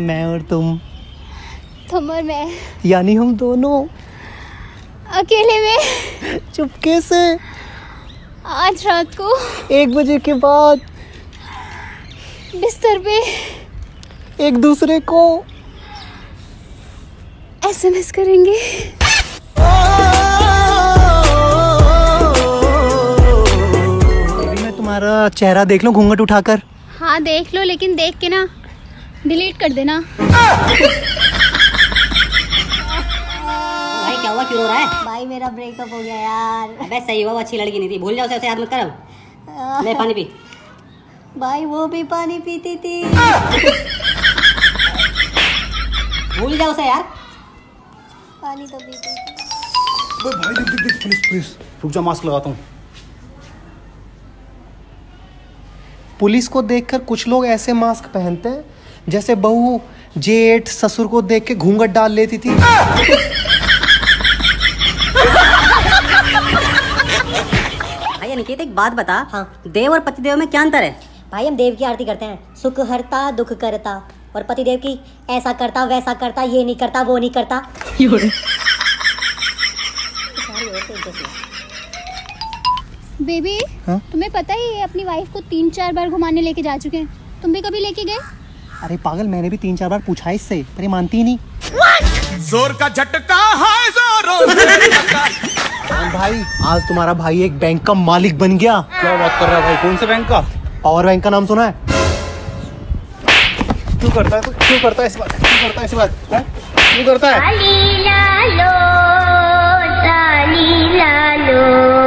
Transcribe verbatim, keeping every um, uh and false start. मैं और तुम, तुम और मैं, यानी हम दोनों अकेले में चुपके से आज रात को एक बजे के बाद बिस्तर पे एक दूसरे को एसएमएस करेंगे। मैं तुम्हारा चेहरा देख लूं घूंघट उठाकर? हाँ देख लो, लेकिन देख के ना डिलीट कर देना। भाई क्या हुआ, क्यों रो रहा है? भाई मेरा ब्रेकअप हो गया यार। अबे सही हुआ, वो अच्छी लड़की नहीं थी, भूल जाओ उसे, याद मत करो। मैं पानी पी। भाई वो भी पानी पीती थी। भूल जाओ उसे यार, पानी तो पीती थी। भाई देख देख देख, पुलिस पुलिस, रुक जा मास्क लगाता हूँ। पुलिस को देखकर कुछ लोग ऐसे मास्क पहनते हैं जैसे बहू जेठ ससुर को देख के घूंघट डाल लेती थी। भाई अनिकेत एक बात बता, हाँ देव और पतिदेव में क्या अंतर है? भाई हम देव की आरती करते हैं, सुख हरता दुख करता, और पतिदेव की ऐसा करता वैसा करता, ये नहीं करता वो नहीं करता। बेबी हाँ? तुम्हें पता है ये अपनी वाइफ को तीन चार बार घुमाने लेके जा चुके हैं, तुम भी कभी लेके गए? अरे पागल, मैंने भी तीन चार बार पूछा इससे पर ये मानती ही नहीं। What? जोर का झटका है जोरों से। भाई आज तुम्हारा भाई एक बैंक का मालिक बन गया। क्या बात कर रहा है भाई, कौन से बैंक का? पावर बैंक का नाम सुना है? क्यों करता है तो क्यों करता है इस बात क्यों करता है इस बात क्यों करता है?